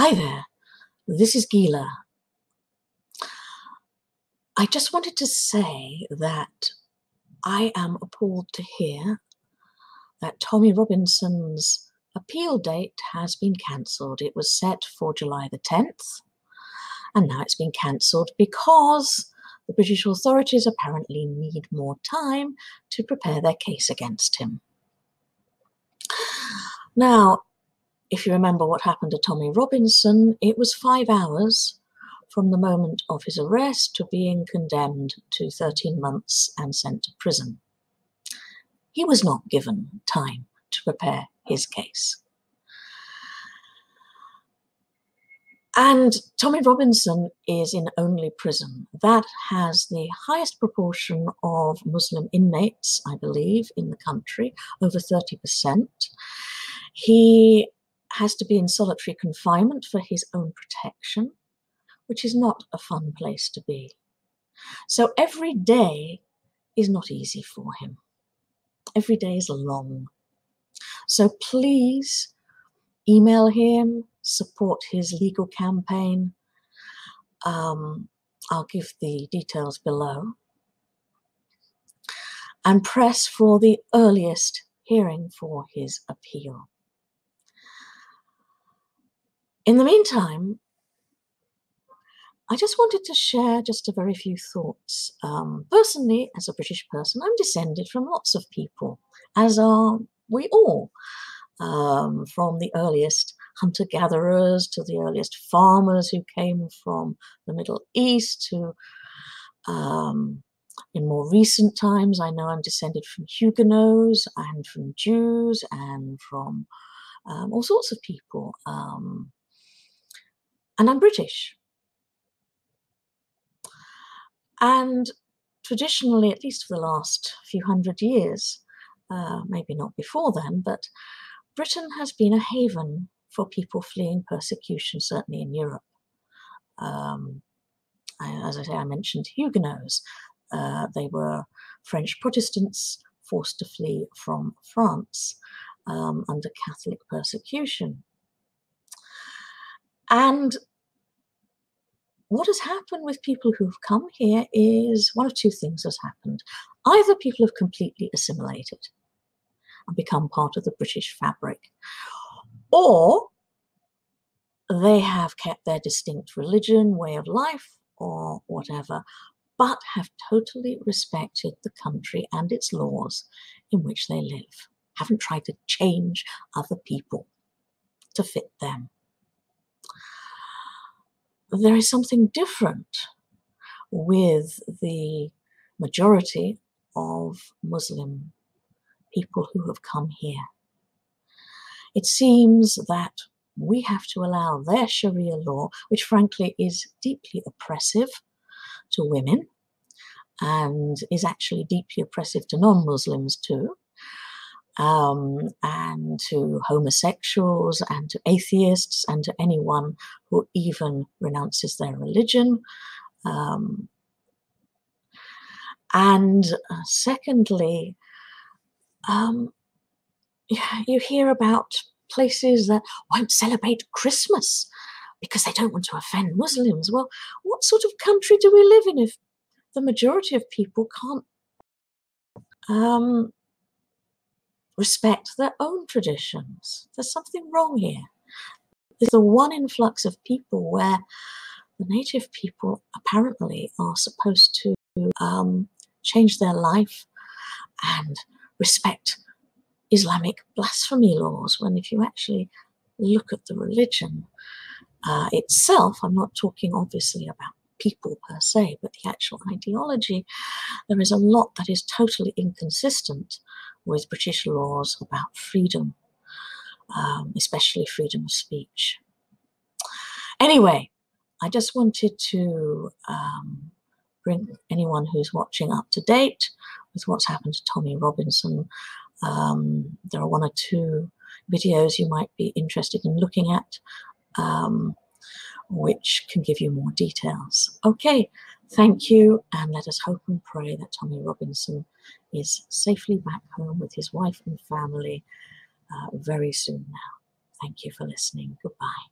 Hi there, this is Gila. I just wanted to say that I am appalled to hear that Tommy Robinson's appeal date has been cancelled. It was set for July the 10th, and now it's been cancelled because the British authorities apparently need more time to prepare their case against him. Now, if you remember what happened to Tommy Robinson, it was 5 hours from the moment of his arrest to being condemned to 13 months and sent to prison. He was not given time to prepare his case. And Tommy Robinson is in only prison. That has the highest proportion of Muslim inmates, I believe, in the country, over 30%. He has to be in solitary confinement for his own protection, which is not a fun place to be. So every day is not easy for him. Every day is long. So please email him, support his legal campaign. I'll give the details below. And press for the earliest hearing for his appeal. In the meantime, I just wanted to share just a very few thoughts. Personally, as a British person, I'm descended from lots of people, as are we all, from the earliest hunter-gatherers to the earliest farmers who came from the Middle East to, in more recent times, I know I'm descended from Huguenots and from Jews and from all sorts of people. And I'm British. And traditionally, at least for the last few hundred years, maybe not before then, but Britain has been a haven for people fleeing persecution, certainly in Europe. As I say, I mentioned Huguenots. They were French Protestants forced to flee from France under Catholic persecution. And what has happened with people who've come here is one of two things has happened. Either people have completely assimilated and become part of the British fabric, or they have kept their distinct religion, way of life, or whatever, but have totally respected the country and its laws in which they live, haven't tried to change other people to fit them. There is something different with the majority of Muslim people who have come here. It seems that we have to allow their Sharia law, which frankly is deeply oppressive to women and is actually deeply oppressive to non-Muslims too, and to homosexuals and to atheists and to anyone who even renounces their religion. And secondly, you hear about places that won't celebrate Christmas because they don't want to offend Muslims. Well, what sort of country do we live in if the majority of people can't respect their own traditions? There's something wrong here. There's the one influx of people where the native people apparently are supposed to change their life and respect Islamic blasphemy laws, when if you actually look at the religion itself, I'm not talking obviously about people per se, but the actual ideology, there is a lot that is totally inconsistent with British laws about freedom, especially freedom of speech. Anyway, I just wanted to bring anyone who's watching up to date with what's happened to Tommy Robinson. There are one or two videos you might be interested in looking at, which can give you more details. Okay, thank you, and let us hope and pray that Tommy Robinson is safely back home with his wife and family very soon now. Thank you for listening. Goodbye.